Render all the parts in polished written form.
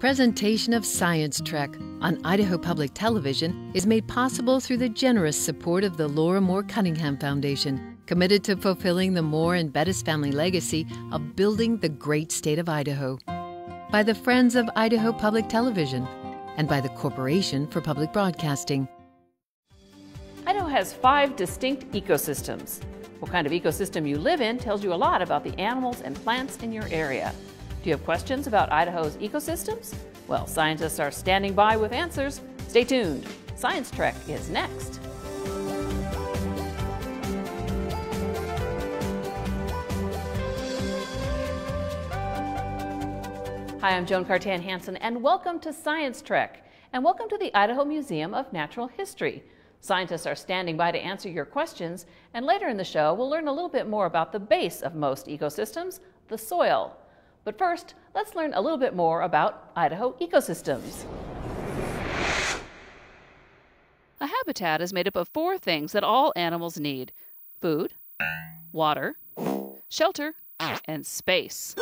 Presentation of Science Trek on Idaho Public Television is made possible through the generous support of the Laura Moore Cunningham Foundation, committed to fulfilling the Moore and Bettis family legacy of building the great state of Idaho, by the Friends of Idaho Public Television, and by the Corporation for Public Broadcasting. Idaho has 5 distinct ecosystems. What kind of ecosystem you live in tells you a lot about the animals and plants in your area. Do you have questions about Idaho's ecosystems? Well, scientists are standing by with answers. Stay tuned. Science Trek is next. Hi, I'm Joan Cartan-Hansen, and welcome to Science Trek, and welcome to the Idaho Museum of Natural History. Scientists are standing by to answer your questions, and later in the show, we'll learn a little bit more about the base of most ecosystems, the soil. But first, let's learn a little bit more about Idaho ecosystems. A habitat is made up of 4 things that all animals need: food, water, shelter, and space.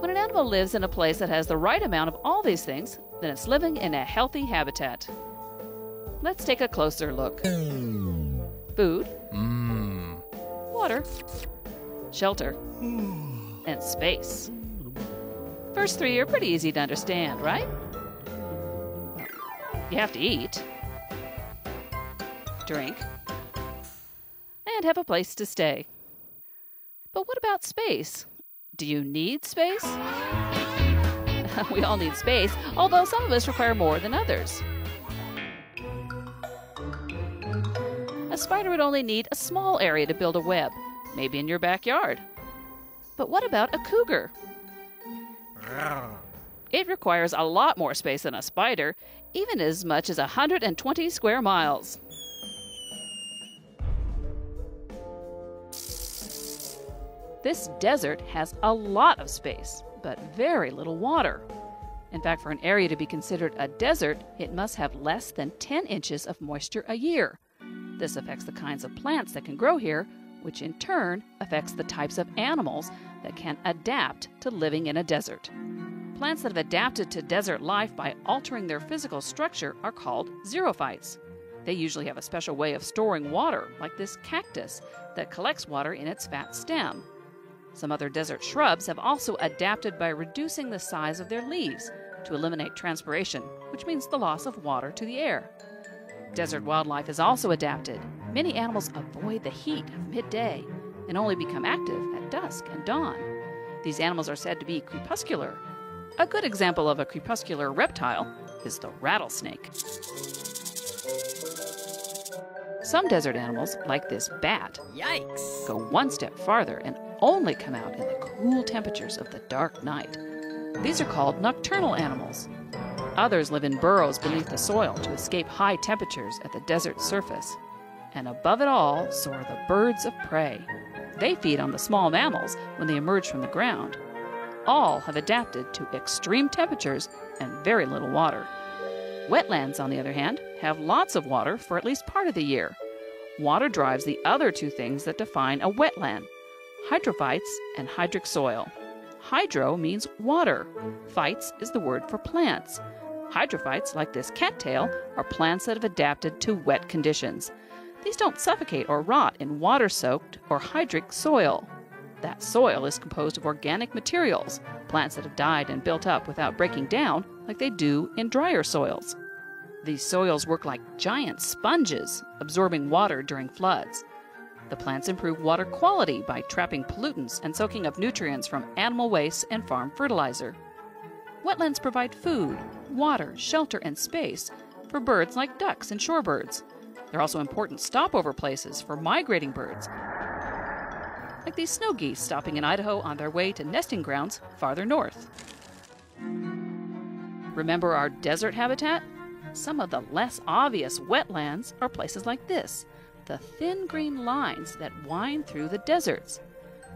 When an animal lives in a place that has the right amount of all these things, then it's living in a healthy habitat. Let's take a closer look. Food, water, shelter, and space. First 3 are pretty easy to understand, right? You have to eat, drink, and have a place to stay. But what about space? Do you need space? We all need space, although some of us require more than others. A spider would only need a small area to build a web, maybe in your backyard. But what about a cougar? It requires a lot more space than a spider, even as much as 120 square miles. This desert has a lot of space, but very little water. In fact, for an area to be considered a desert, it must have less than 10 inches of moisture a year. This affects the kinds of plants that can grow here, which in turn affects the types of animals that can adapt to living in a desert. Plants that have adapted to desert life by altering their physical structure are called xerophytes. They usually have a special way of storing water, like this cactus that collects water in its fat stem. Some other desert shrubs have also adapted by reducing the size of their leaves to eliminate transpiration, which means the loss of water to the air. Desert wildlife is also adapted. Many animals avoid the heat of midday and only become active at dusk and dawn. These animals are said to be crepuscular. A good example of a crepuscular reptile is the rattlesnake. Some desert animals, like this bat, yikes, go one step farther and only come out in the cool temperatures of the dark night. These are called nocturnal animals. Others live in burrows beneath the soil to escape high temperatures at the desert surface. And above it all soar the birds of prey. They feed on the small mammals when they emerge from the ground. All have adapted to extreme temperatures and very little water. Wetlands, on the other hand, have lots of water for at least part of the year. Water drives the other 2 things that define a wetland: hydrophytes and hydric soil. Hydro means water. Phytes is the word for plants. Hydrophytes, like this cattail, are plants that have adapted to wet conditions. These don't suffocate or rot in water-soaked or hydric soil. That soil is composed of organic materials, plants that have died and built up without breaking down like they do in drier soils. These soils work like giant sponges, absorbing water during floods. The plants improve water quality by trapping pollutants and soaking up nutrients from animal waste and farm fertilizer. Wetlands provide food, water, shelter, and space for birds like ducks and shorebirds. They're also important stopover places for migrating birds, like these snow geese stopping in Idaho on their way to nesting grounds farther north. Remember our desert habitat? Some of the less obvious wetlands are places like this, the thin green lines that wind through the deserts.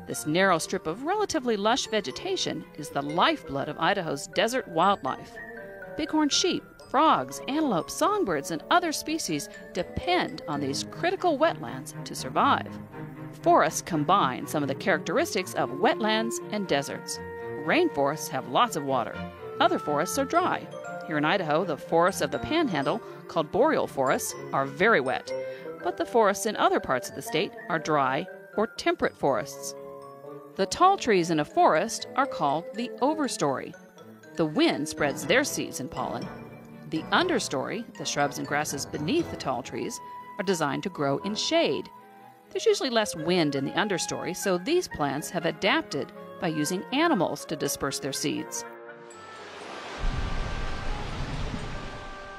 This narrow strip of relatively lush vegetation is the lifeblood of Idaho's desert wildlife. Bighorn sheep, frogs, antelope, songbirds, and other species depend on these critical wetlands to survive. Forests combine some of the characteristics of wetlands and deserts. Rainforests have lots of water. Other forests are dry. Here in Idaho, the forests of the Panhandle, called boreal forests, are very wet. But the forests in other parts of the state are dry or temperate forests. The tall trees in a forest are called the overstory. The wind spreads their seeds and pollen. The understory, the shrubs and grasses beneath the tall trees, are designed to grow in shade. There's usually less wind in the understory, so these plants have adapted by using animals to disperse their seeds.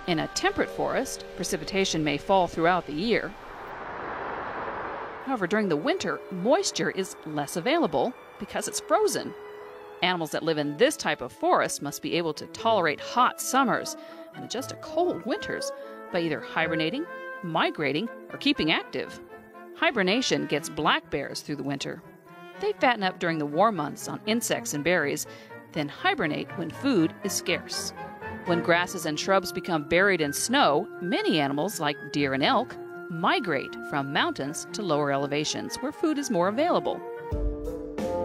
In a temperate forest, precipitation may fall throughout the year. However, during the winter, moisture is less available because it's frozen. Animals that live in this type of forest must be able to tolerate hot summers and adjust to cold winters by either hibernating, migrating, or keeping active. Hibernation gets black bears through the winter. They fatten up during the warm months on insects and berries, then hibernate when food is scarce. When grasses and shrubs become buried in snow, many animals, like deer and elk, migrate from mountains to lower elevations where food is more available.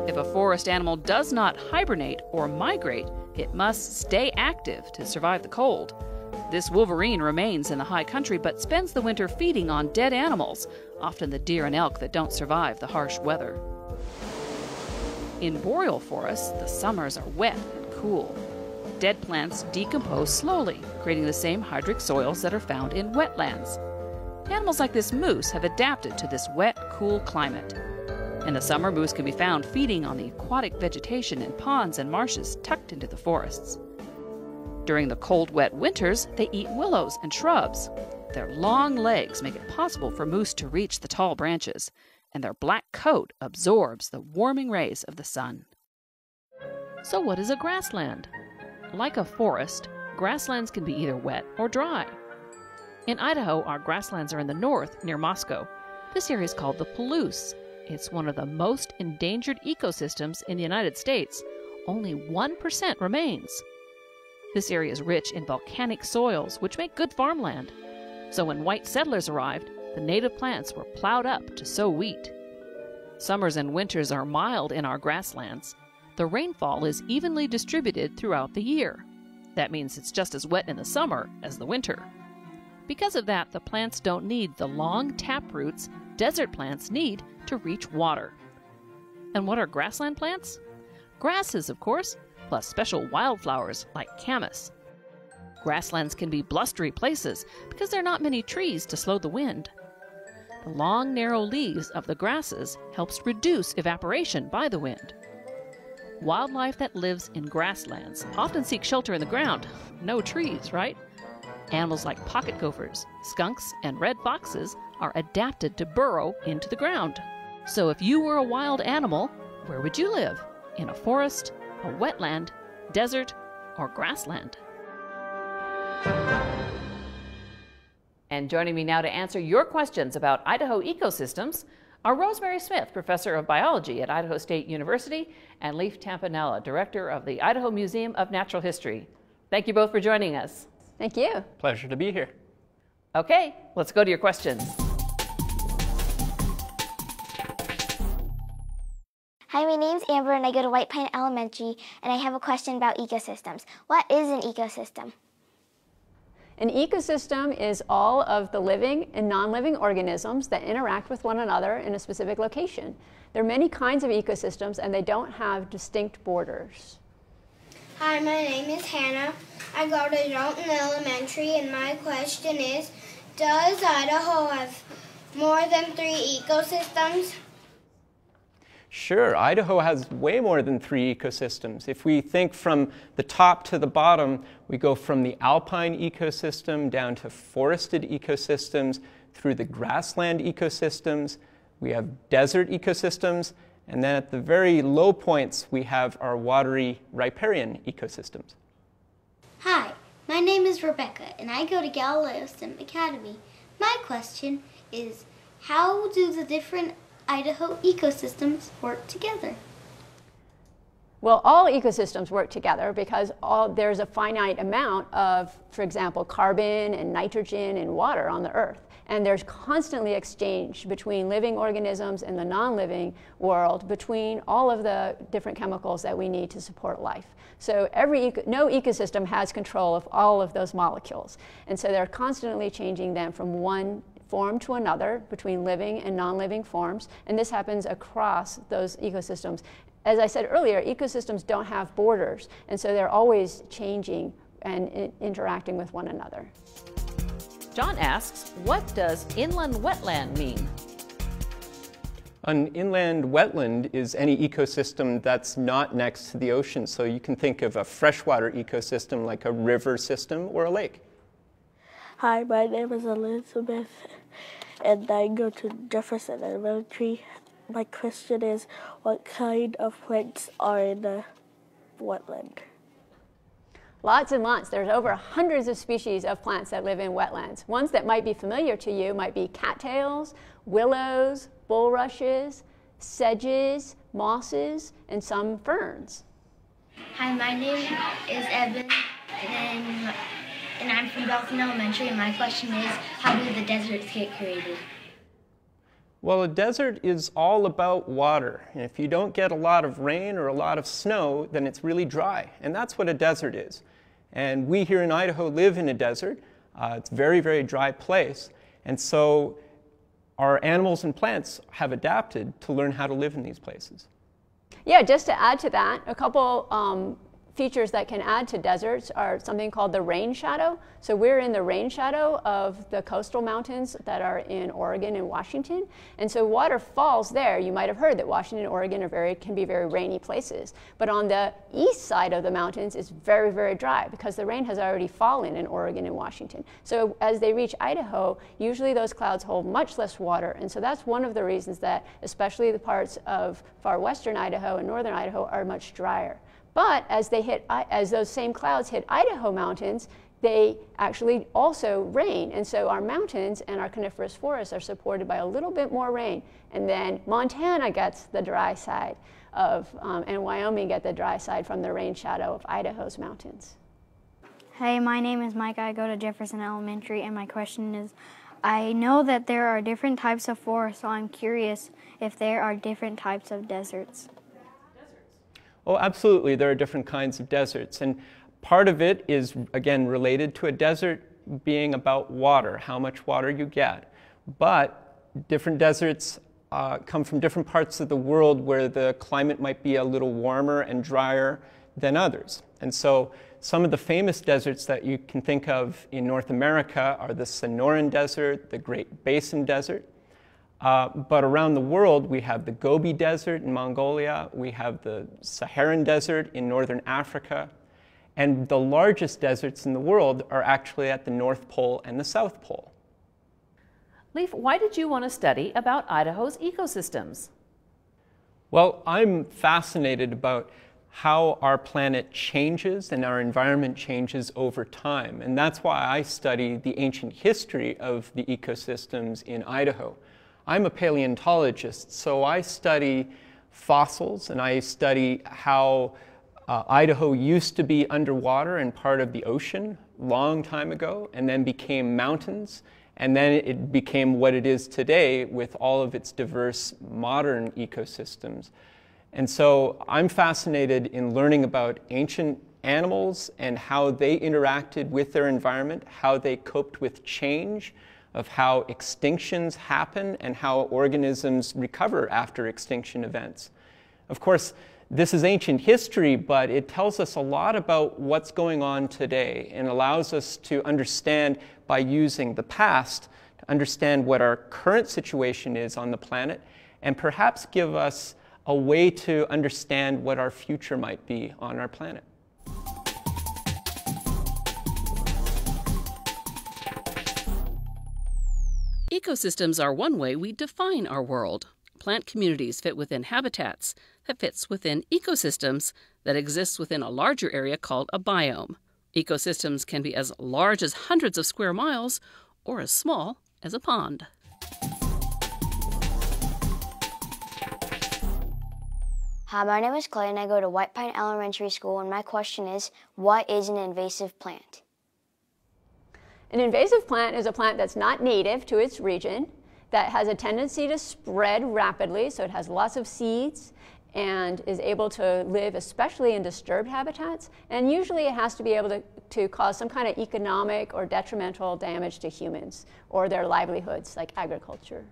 If a forest animal does not hibernate or migrate, it must stay active to survive the cold. This wolverine remains in the high country but spends the winter feeding on dead animals, often the deer and elk that don't survive the harsh weather. In boreal forests, the summers are wet and cool. Dead plants decompose slowly, creating the same hydric soils that are found in wetlands. Animals like this moose have adapted to this wet, cool climate. In the summer, moose can be found feeding on the aquatic vegetation in ponds and marshes tucked into the forests. During the cold, wet winters, they eat willows and shrubs. Their long legs make it possible for moose to reach the tall branches, and their black coat absorbs the warming rays of the sun. So what is a grassland? Like a forest, grasslands can be either wet or dry. In Idaho, our grasslands are in the north near Moscow. This area is called the Palouse. It's one of the most endangered ecosystems in the United States. Only 1% remains. This area is rich in volcanic soils, which make good farmland. So when white settlers arrived, the native plants were plowed up to sow wheat. Summers and winters are mild in our grasslands. The rainfall is evenly distributed throughout the year. That means it's just as wet in the summer as the winter. Because of that, the plants don't need the long tap roots desert plants need to reach water. And what are grassland plants? Grasses, of course, plus special wildflowers like camas. Grasslands can be blustery places because there are not many trees to slow the wind. The long, narrow leaves of the grasses helps reduce evaporation by the wind. Wildlife that lives in grasslands often seek shelter in the ground. No trees, right? Animals like pocket gophers, skunks, and red foxes are adapted to burrow into the ground. So if you were a wild animal, where would you live? In a forest, a wetland, desert, or grassland? And joining me now to answer your questions about Idaho ecosystems are Rosemary Smith, Professor of Biology at Idaho State University, and Leif Tapanila, Director of the Idaho Museum of Natural History. Thank you both for joining us. Thank you. Pleasure to be here. Okay, let's go to your questions. Hi, my name's Amber and I go to White Pine Elementary and I have a question about ecosystems. What is an ecosystem? An ecosystem is all of the living and non-living organisms that interact with one another in a specific location. There are many kinds of ecosystems and they don't have distinct borders. Hi, my name is Hannah. I go to Dalton Elementary and my question is, does Idaho have more than 3 ecosystems? Sure, Idaho has way more than 3 ecosystems. If we think from the top to the bottom, we go from the alpine ecosystem down to forested ecosystems, through the grassland ecosystems, we have desert ecosystems, and then at the very low points, we have our watery riparian ecosystems. Hi, my name is Rebecca, and I go to Galileo STEM Academy. My question is, how do the different Idaho ecosystems work together? Well, all ecosystems work together because there's a finite amount of, for example, carbon and nitrogen and water on the Earth. And there's constantly exchange between living organisms and the non-living world, between all of the different chemicals that we need to support life. So no ecosystem has control of all of those molecules. And so they're constantly changing them from one form to another, between living and non-living forms. And this happens across those ecosystems. As I said earlier, ecosystems don't have borders, and so they're always changing and interacting with one another. John asks, what does inland wetland mean? An inland wetland is any ecosystem that's not next to the ocean. So you can think of a freshwater ecosystem like a river system or a lake. Hi, my name is Elizabeth, and I go to Jefferson Elementary. My question is, what kind of plants are in the wetland? Lots and lots. There's over hundreds of species of plants that live in wetlands. Ones that might be familiar to you might be cattails, willows, bulrushes, sedges, mosses, and some ferns. Hi, my name is Evan, and I'm from Balkin Elementary, and my question is, how do the deserts get created? Well, a desert is all about water, and if you don't get a lot of rain or a lot of snow, then it's really dry, and that's what a desert is. And we here in Idaho live in a desert. It's a very, very dry place, and so our animals and plants have adapted to learn how to live in these places. Yeah, just to add to that, a couple features that can add to deserts are something called the rain shadow. So we're in the rain shadow of the coastal mountains that are in Oregon and Washington. And so water falls there. You might have heard that Washington and Oregon are can be very rainy places. But on the east side of the mountains, it's very, very dry because the rain has already fallen in Oregon and Washington. So as they reach Idaho, usually those clouds hold much less water. And so that's one of the reasons that especially the parts of far western Idaho and northern Idaho are much drier. But as those same clouds hit Idaho mountains, they actually also rain. And so our mountains and our coniferous forests are supported by a little bit more rain. And then Montana gets the dry side of, and Wyoming get the dry side from the rain shadow of Idaho's mountains. Hey, my name is Mike. I go to Jefferson Elementary, and my question is, I know that there are different types of forests, so I'm curious if there are different types of deserts. Oh, absolutely. There are different kinds of deserts. And part of it is, again, related to a desert being about water, how much water you get. But different deserts come from different parts of the world where the climate might be a little warmer and drier than others. And so some of the famous deserts that you can think of in North America are the Sonoran Desert, the Great Basin Desert. But around the world, we have the Gobi Desert in Mongolia, we have the Saharan Desert in northern Africa, and the largest deserts in the world are actually at the North Pole and the South Pole. Leif, why did you want to study about Idaho's ecosystems? Well, I'm fascinated about how our planet changes and our environment changes over time, and that's why I study the ancient history of the ecosystems in Idaho. I'm a paleontologist, so I study fossils and I study how Idaho used to be underwater and part of the ocean long time ago, and then became mountains, and then it became what it is today with all of its diverse modern ecosystems. And so I'm fascinated in learning about ancient animals and how they interacted with their environment, how they coped with change, of how extinctions happen and how organisms recover after extinction events. Of course, this is ancient history, but it tells us a lot about what's going on today and allows us to understand, by using the past, to understand what our current situation is on the planet and perhaps give us a way to understand what our future might be on our planet. Ecosystems are one way we define our world. Plant communities fit within habitats that fits within ecosystems that exists within a larger area called a biome. Ecosystems can be as large as hundreds of square miles or as small as a pond. Hi, my name is Clay and I go to White Pine Elementary School, and my question is, what is an invasive plant? An invasive plant is a plant that's not native to its region, that has a tendency to spread rapidly, so it has lots of seeds and is able to live especially in disturbed habitats, and usually it has to be able to cause some kind of economic or detrimental damage to humans or their livelihoods, like agriculture.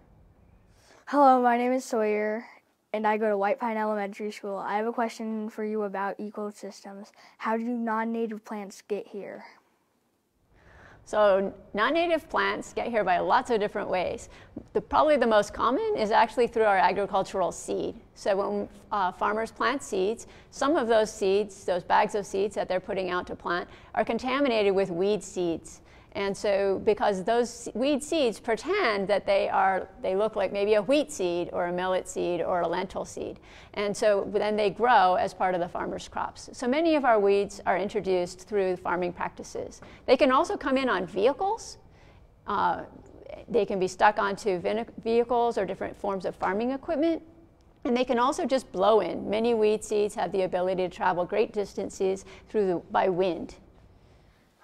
Hello, my name is Sawyer, and I go to White Pine Elementary School. I have a question for you about ecosystems. How do non-native plants get here? So non-native plants get here by lots of different ways. Probably the most common is actually through our agricultural seed. So when farmers plant seeds, some of those seeds, those bags of seeds that they're putting out to plant, are contaminated with weed seeds. And so because those weed seeds pretend that they look like maybe a wheat seed or a millet seed or a lentil seed. And so then they grow as part of the farmer's crops. So many of our weeds are introduced through farming practices. They can also come in on vehicles. They can be stuck onto vehicles or different forms of farming equipment. And they can also just blow in. Many weed seeds have the ability to travel great distances by wind.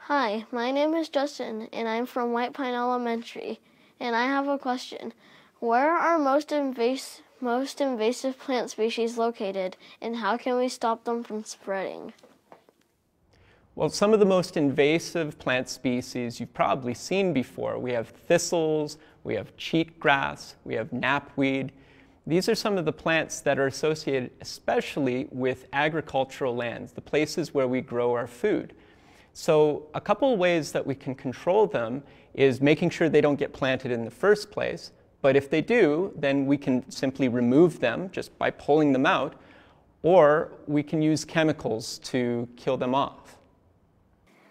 Hi, my name is Justin, and I'm from White Pine Elementary, and I have a question. Where are most invasive plant species located, and how can we stop them from spreading? Well, some of the most invasive plant species you've probably seen before. We have thistles, we have cheatgrass, we have knapweed. These are some of the plants that are associated especially with agricultural lands, the places where we grow our food. So a couple ways that we can control them is making sure they don't get planted in the first place, but if they do, then we can simply remove them just by pulling them out, or we can use chemicals to kill them off.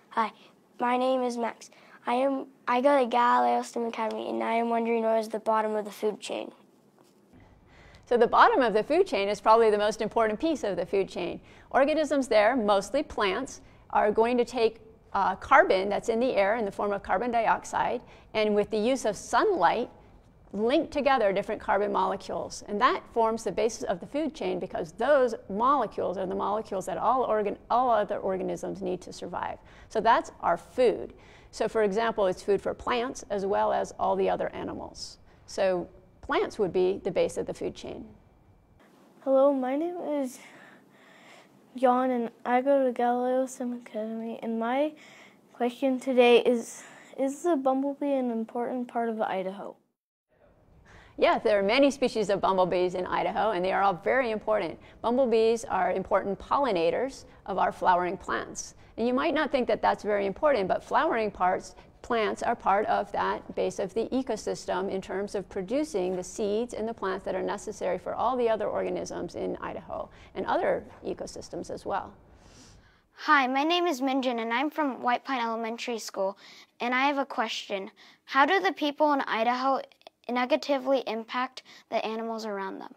Hi, my name is Max. I go to Galileo STEM Academy, and I am wondering where is the bottom of the food chain. So the bottom of the food chain is probably the most important piece of the food chain. Organisms there, mostly plants, are going to take carbon that's in the air in the form of carbon dioxide, and with the use of sunlight, link together different carbon molecules. And that forms the basis of the food chain, because those molecules are the molecules that all other organisms need to survive. So that's our food. So for example, it's food for plants as well as all the other animals. So plants would be the base of the food chain. Hello, my name is John, and I go to Galileo STEM Academy, and my question today is the bumblebee an important part of Idaho? Yeah, there are many species of bumblebees in Idaho, and they are all very important. Bumblebees are important pollinators of our flowering plants. And you might not think that that's very important, but flowering plants are part of that base of the ecosystem in terms of producing the seeds and the plants that are necessary for all the other organisms in Idaho and other ecosystems as well. Hi, my name is Minjin, and I'm from White Pine Elementary School, and I have a question. How do the people in Idaho negatively impact the animals around them?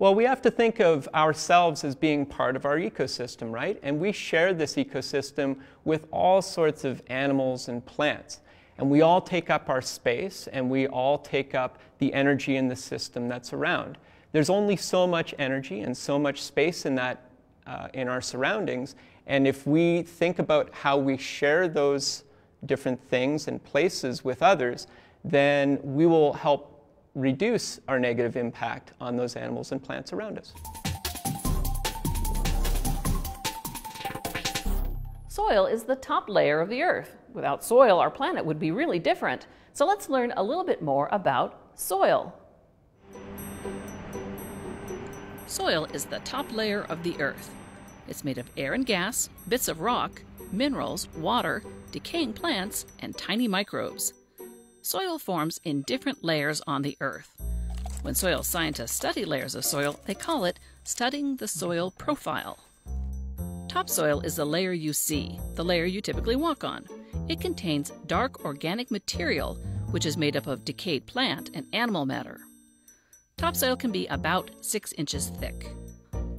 Well, we have to think of ourselves as being part of our ecosystem, right? And we share this ecosystem with all sorts of animals and plants. And we all take up our space, and we all take up the energy in the system that's around. There's only so much energy and so much space in that, in our surroundings. And if we think about how we share those different things and places with others, then we will help reduce our negative impact on those animals and plants around us. Soil is the top layer of the earth. Without soil, our planet would be really different. So let's learn a little bit more about soil. Soil is the top layer of the earth. It's made of air and gas, bits of rock, minerals, water, decaying plants, and tiny microbes. Soil forms in different layers on the earth. When soil scientists study layers of soil, they call it studying the soil profile. Topsoil is the layer you see, the layer you typically walk on. It contains dark organic material, which is made up of decayed plant and animal matter. Topsoil can be about 6 inches thick.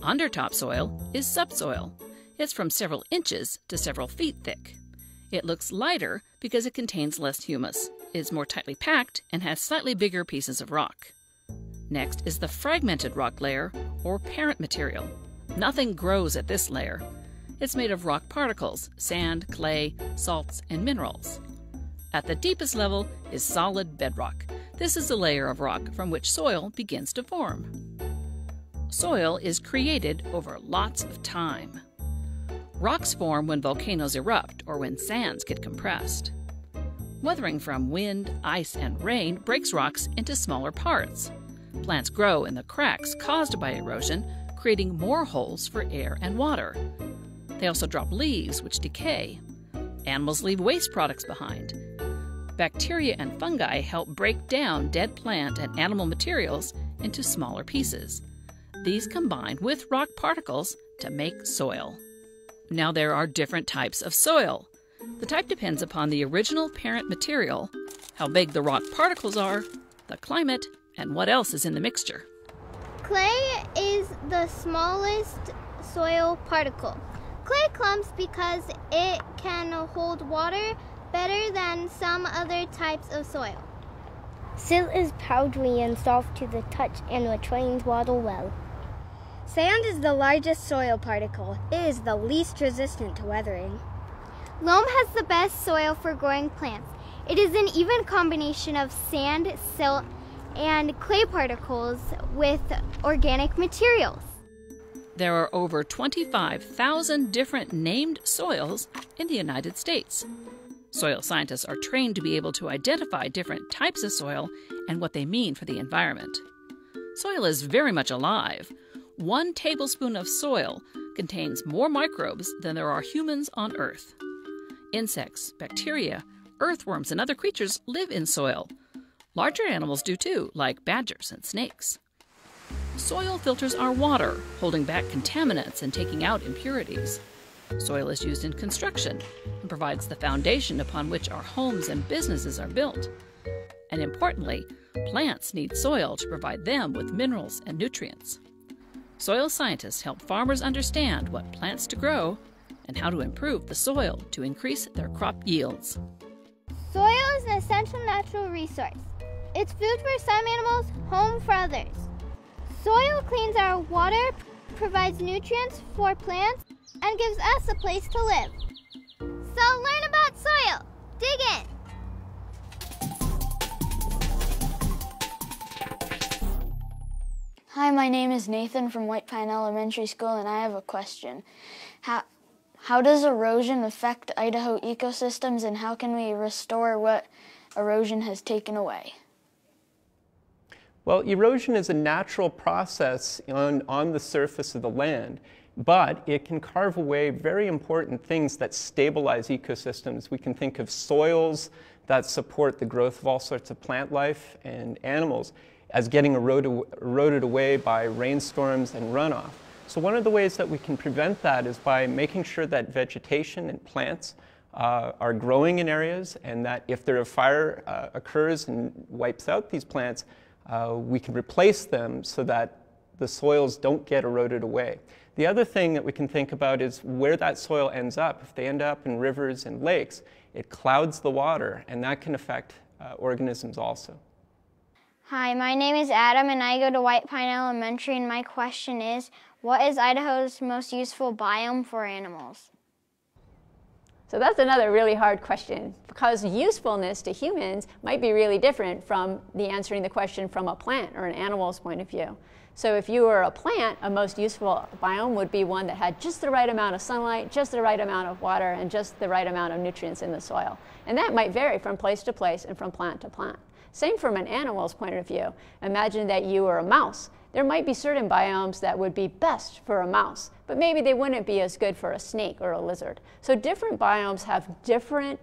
Under topsoil is subsoil. It's from several inches to several feet thick. It looks lighter because it contains less humus, is more tightly packed, and has slightly bigger pieces of rock. Next is the fragmented rock layer, or parent material. Nothing grows at this layer. It's made of rock particles, sand, clay, salts, and minerals. At the deepest level is solid bedrock. This is the layer of rock from which soil begins to form. Soil is created over lots of time. Rocks form when volcanoes erupt or when sands get compressed. Weathering from wind, ice, and rain breaks rocks into smaller parts. Plants grow in the cracks caused by erosion, creating more holes for air and water. They also drop leaves, which decay. Animals leave waste products behind. Bacteria and fungi help break down dead plant and animal materials into smaller pieces. These combine with rock particles to make soil. Now there are different types of soil. The type depends upon the original parent material, how big the rock particles are, the climate, and what else is in the mixture. Clay is the smallest soil particle. Clay clumps because it can hold water better than some other types of soil. Silt is powdery and soft to the touch and retains water well. Sand is the largest soil particle. It is the least resistant to weathering. Loam has the best soil for growing plants. It is an even combination of sand, silt, and clay particles with organic materials. There are over 25,000 different named soils in the United States. Soil scientists are trained to be able to identify different types of soil and what they mean for the environment. Soil is very much alive. 1 tablespoon of soil contains more microbes than there are humans on Earth. Insects, bacteria, earthworms, and other creatures live in soil. Larger animals do too, like badgers and snakes. Soil filters our water, holding back contaminants and taking out impurities. Soil is used in construction and provides the foundation upon which our homes and businesses are built. And importantly, plants need soil to provide them with minerals and nutrients. Soil scientists help farmers understand what plants to grow and how to improve the soil to increase their crop yields. Soil is an essential natural resource. It's food for some animals, home for others. Soil cleans our water, provides nutrients for plants, and gives us a place to live. So learn about soil. Dig in. Hi, my name is Nathan from White Pine Elementary School, and I have a question. How does erosion affect Idaho ecosystems, and how can we restore what erosion has taken away? Well, erosion is a natural process on the surface of the land, but it can carve away very important things that stabilize ecosystems. We can think of soils that support the growth of all sorts of plant life and animals as getting eroded away by rainstorms and runoff. So one of the ways that we can prevent that is by making sure that vegetation and plants are growing in areas, and that if a fire occurs and wipes out these plants, we can replace them so that the soils don't get eroded away. The other thing that we can think about is where that soil ends up. If they end up in rivers and lakes, it clouds the water, and that can affect organisms also. Hi, my name is Adam, and I go to White Pine Elementary, and my question is, what is Idaho's most useful biome for animals? So that's another really hard question, because usefulness to humans might be really different from the answering the question from a plant or an animal's point of view. So if you were a plant, a most useful biome would be one that had just the right amount of sunlight, just the right amount of water, and just the right amount of nutrients in the soil. And that might vary from place to place and from plant to plant. Same from an animal's point of view. Imagine that you were a mouse. There might be certain biomes that would be best for a mouse, but maybe they wouldn't be as good for a snake or a lizard. So different biomes have different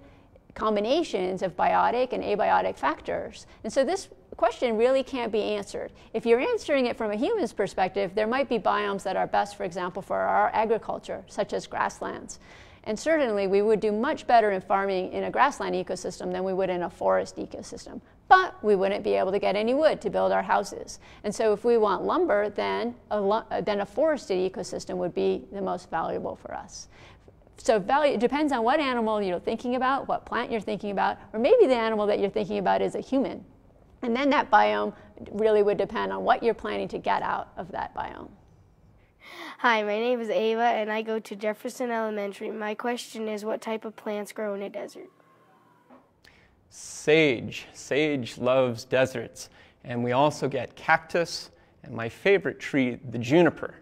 combinations of biotic and abiotic factors. And so this question really can't be answered. If you're answering it from a human's perspective, there might be biomes that are best, for example, for our agriculture, such as grasslands. And certainly we would do much better in farming in a grassland ecosystem than we would in a forest ecosystem. But we wouldn't be able to get any wood to build our houses. And so if we want lumber, then a forested ecosystem would be the most valuable for us. So value depends on what animal you're thinking about, what plant you're thinking about, or maybe the animal that you're thinking about is a human. And then that biome really would depend on what you're planning to get out of that biome. Hi, my name is Ava and I go to Jefferson Elementary. My question is, what type of plants grow in a desert? Sage. Sage loves deserts. And we also get cactus and my favorite tree, the juniper.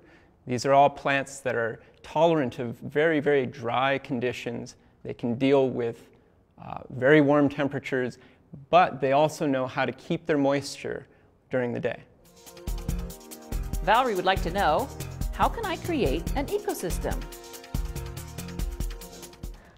These are all plants that are tolerant of very, very dry conditions. They can deal with very warm temperatures, but they also know how to keep their moisture during the day. Valerie would like to know, how can I create an ecosystem?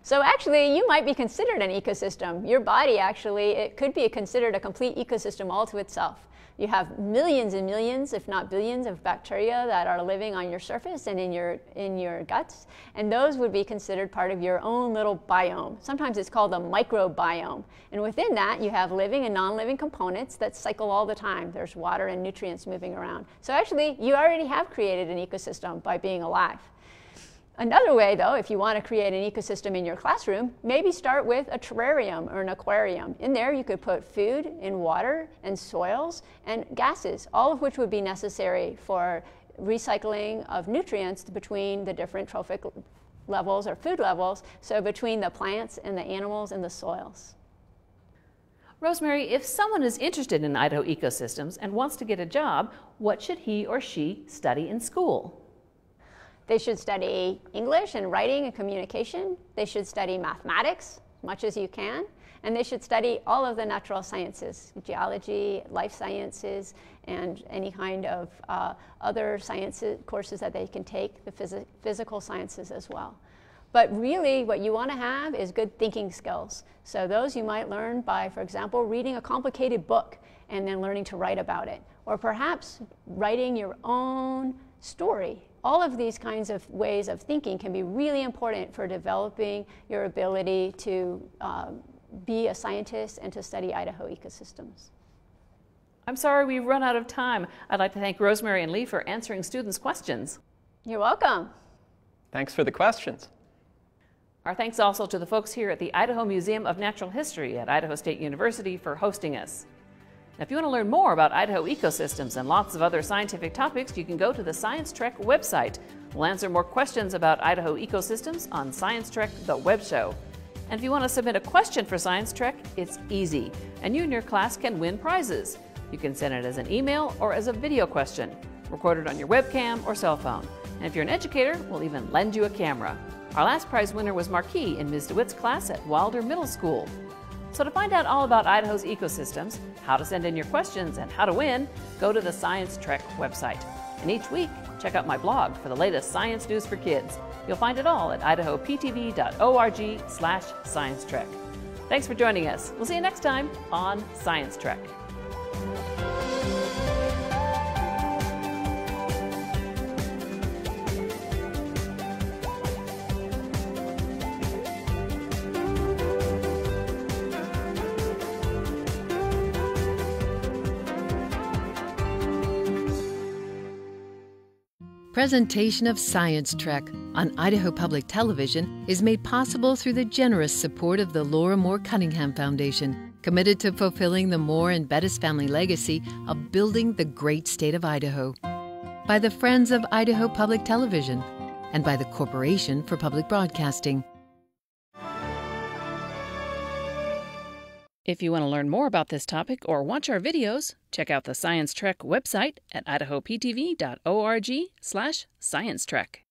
So actually, you might be considered an ecosystem. Your body actually, it could be considered a complete ecosystem all to itself. You have millions and millions, if not billions, of bacteria that are living on your surface and in your guts, and those would be considered part of your own little biome. Sometimes it's called a microbiome. And within that, you have living and non-living components that cycle all the time. There's water and nutrients moving around. So actually, you already have created an ecosystem by being alive. Another way, though, if you want to create an ecosystem in your classroom, maybe start with a terrarium or an aquarium. In there, you could put food and water and soils and gases, all of which would be necessary for recycling of nutrients between the different trophic levels or food levels, so between the plants and the animals and the soils. Rosemary, if someone is interested in Idaho ecosystems and wants to get a job, what should he or she study in school? They should study English and writing and communication. They should study mathematics, as much as you can. And they should study all of the natural sciences, geology, life sciences, and any kind of other science courses that they can take, the physical sciences as well. But really, what you want to have is good thinking skills. So those you might learn by, for example, reading a complicated book and then learning to write about it. Or perhaps writing your own story. All of these kinds of ways of thinking can be really important for developing your ability to be a scientist and to study Idaho ecosystems. I'm sorry we've run out of time. I'd like to thank Rosemary and Leif for answering students' questions. You're welcome. Thanks for the questions. Our thanks also to the folks here at the Idaho Museum of Natural History at Idaho State University for hosting us. If you want to learn more about Idaho ecosystems and lots of other scientific topics, you can go to the Science Trek website. We'll answer more questions about Idaho ecosystems on Science Trek, the web show. And if you want to submit a question for Science Trek, it's easy, and you and your class can win prizes. You can send it as an email or as a video question, recorded on your webcam or cell phone. And if you're an educator, we'll even lend you a camera. Our last prize winner was Marquis in Ms. DeWitt's class at Wilder Middle School. So to find out all about Idaho's ecosystems, how to send in your questions, and how to win, go to the Science Trek website. And each week, check out my blog for the latest science news for kids. You'll find it all at IdahoPTV.org/Science Trek. Thanks for joining us. We'll see you next time on Science Trek. Presentation of Science Trek on Idaho Public Television is made possible through the generous support of the Laura Moore Cunningham Foundation, committed to fulfilling the Moore and Bettis family legacy of building the great state of Idaho, by the Friends of Idaho Public Television, and by the Corporation for Public Broadcasting. If you want to learn more about this topic or watch our videos, check out the Science Trek website at IdahoPTV.org/Science Trek.